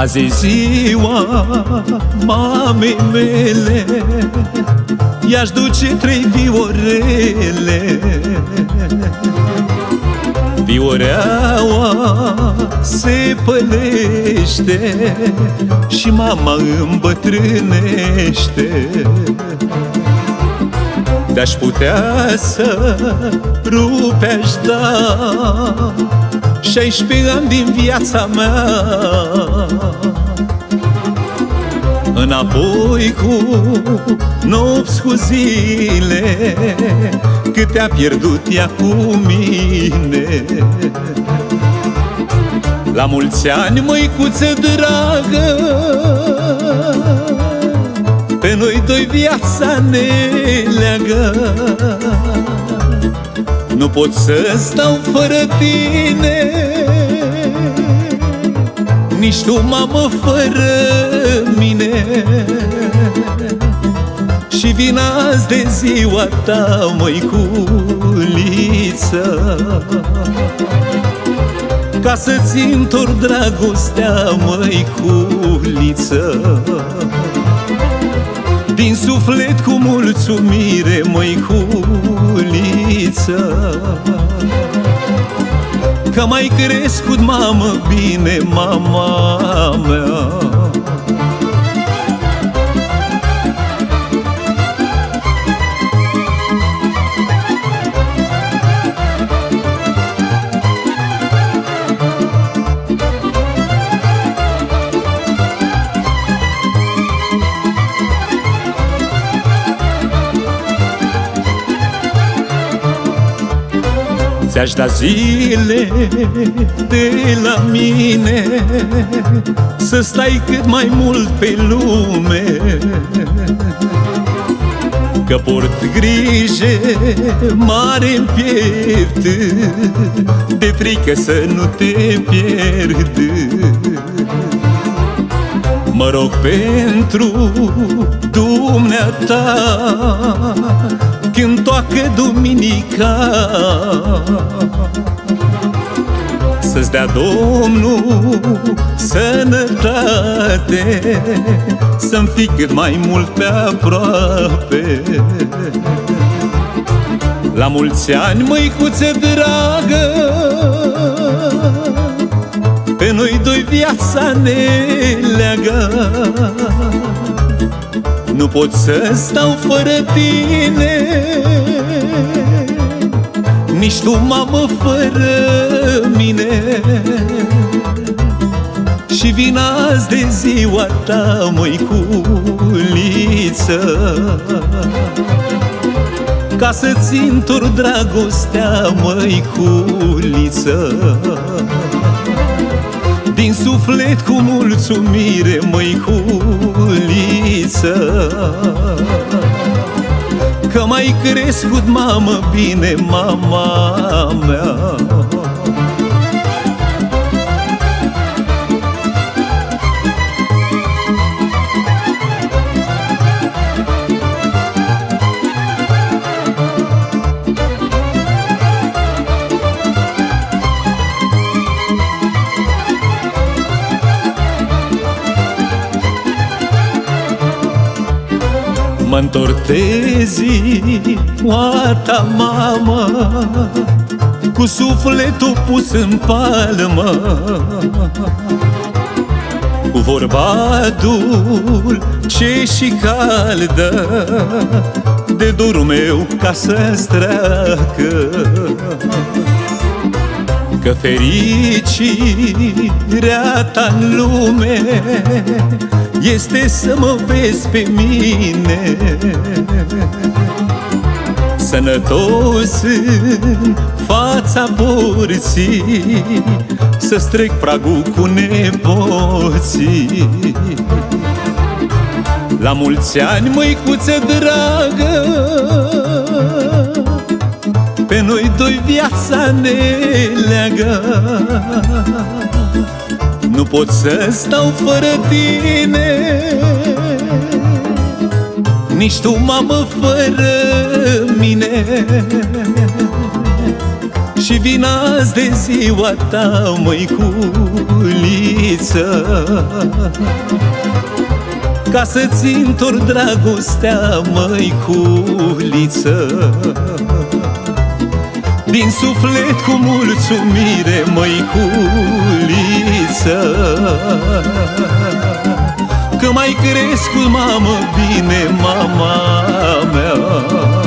Azi e ziua mamei mele, i-aș duce 3 viorele. Vioreaua se pălește și mama îmbătrânește. De-aș putea să rupe-aș da 16 ani din viața mea înapoi cu nopți, cu zile, câte a pierdut ea cu mine. La mulți ani, măicuță dragă, pe noi doi viața ne leagă. Nu pot să stau fără tine, nici tu, mamă, fără mine. Și vin azi de ziua ta, măiculiță, ca să-ți întorc dragostea, măiculiță, din suflet cu mulțumire, măiculiță, că m-ai crescut, mamă, bine, mama mea. Ți-aș da zile de la mine, să stai cât mai mult pe lume, că port grijă mare-n piept, de frică să nu te pierd. Mă rog pentru dumneata, când toacă duminica, să-ți dea Domnul sănătate, să-mi fii cât mai mult pe aproape. La mulți ani, măicuță dragă, pe noi doi viața ne leagă. Nu pot să stau fără tine, nici tu, mamă, fără mine. Și vin azi de ziua ta, măiculiță, ca să-ți întorc dragostea, măiculiță, din suflet cu mulțumire, măiculiță, că m-ai crescut, mamă, bine, mama mea. Mă-ntorc de ziua ta, mamă, cu sufletul pus în palmă, cu vorba dulce și caldă, de dorul meu ca să-mi treacă, că fericirea ta-n lume este să mă vezi pe mine sănătos în fața porții, să strec pragul cu nepoții. La mulți ani, măicuță dragă, pe noi doi viața ne leagă. Nu pot să stau fără tine, nici tu, mamă, fără mine. și vin azi de ziua ta, măiculiță, ca să-ți întorc dragostea, măiculiță, din suflet cu mulțumire, măiculiță, că m-ai crescut, mamă, bine, mama mea.